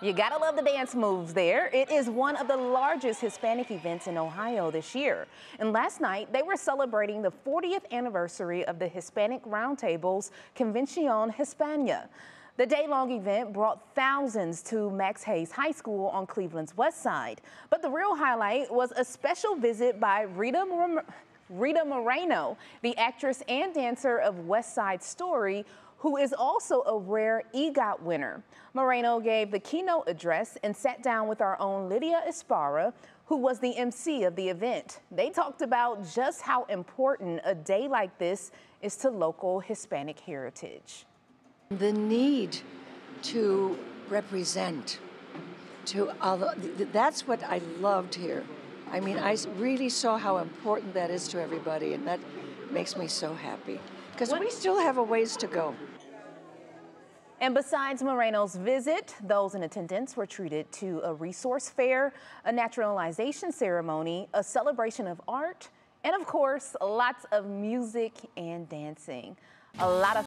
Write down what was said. You gotta love the dance moves there. It is one of the largest Hispanic events in Ohio this year. And last night, they were celebrating the 40th anniversary of the Hispanic Roundtable's Convención Hispania. The day-long event brought thousands to Max Hayes High School on Cleveland's West Side. But the real highlight was a special visit by Rita Moreno, the actress and dancer of West Side Story, who is also a rare EGOT winner. Moreno gave the keynote address and sat down with our own Lydia Esparra, who was the MC of the event. They talked about just how important a day like this is to local Hispanic heritage. The need to represent, to other, that's what I loved here. I mean, I really saw how important that is to everybody, and that makes me so happy, because we still have a ways to go. And besides Moreno's visit, those in attendance were treated to a resource fair, a naturalization ceremony, a celebration of art, and of course, lots of music and dancing. A lot of